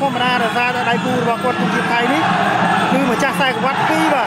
không ra là ra đã đáy cù và con cùng kịp thay đi. Như mà cha sai của bắt đi và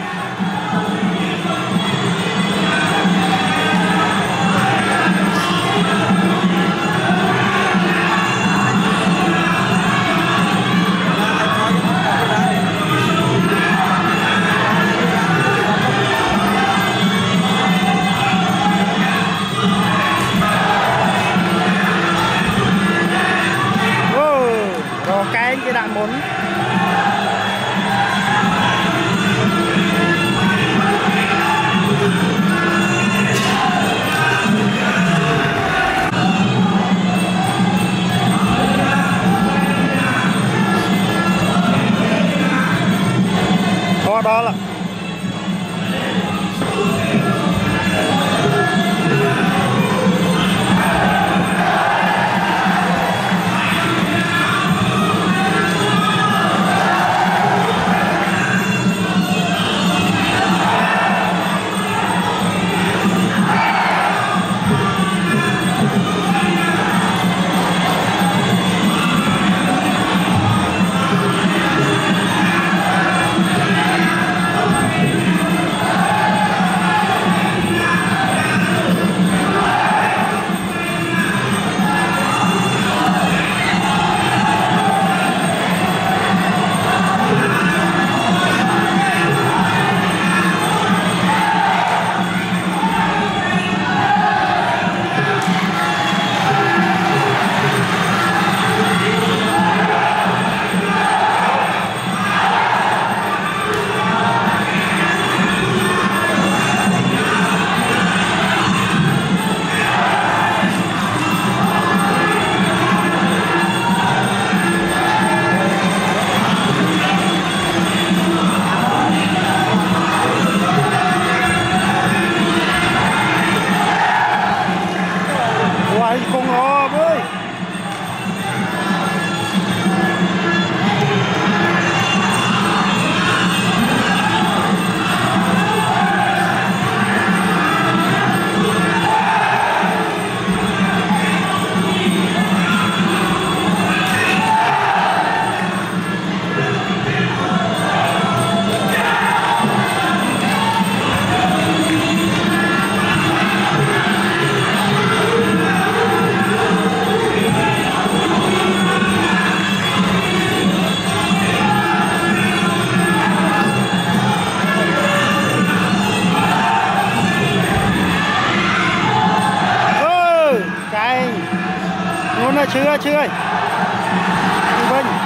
chưa ơi Vinh